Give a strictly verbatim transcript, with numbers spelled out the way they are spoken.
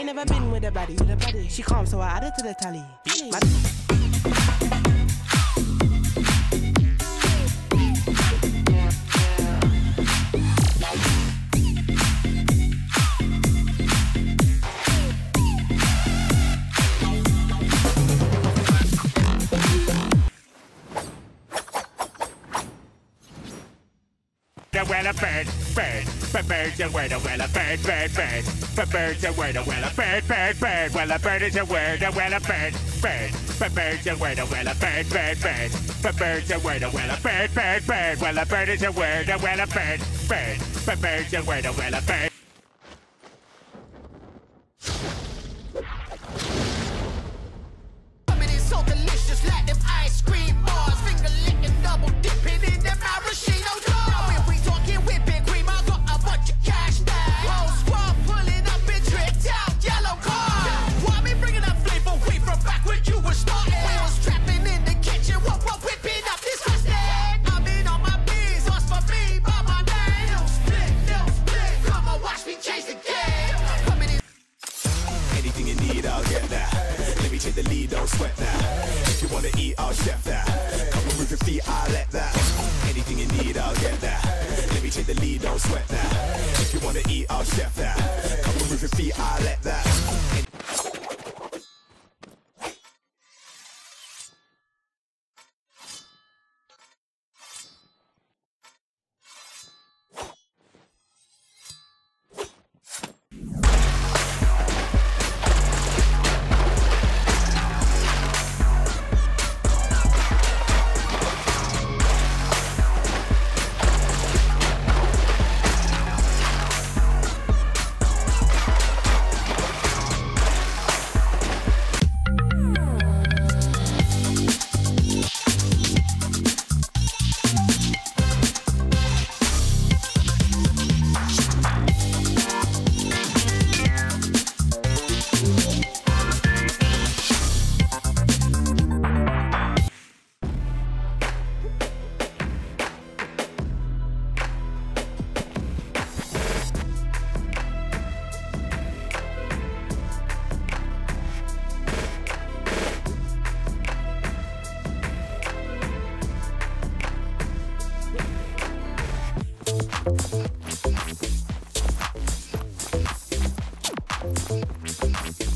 ain't never been with a baddie, with a baddie. She calm, so I add it to the tally. My well, a bird, bird, but bird, a word, a well, a bird, bird, bird, but bird, a word, a well, a bird, bird, bird, well, a bird is a word, a well, a bird, bird, but bird, a word, a well, a bird, bird, bird, but bird, a word, a well, a bird, bird, bird, well, a bird is a word, a well, a bird, bird, but bird, a word, a well, a bird. Coming in so delicious, like them ice cream bars, finger licking, double dipping in them maraschino jars. Thank you.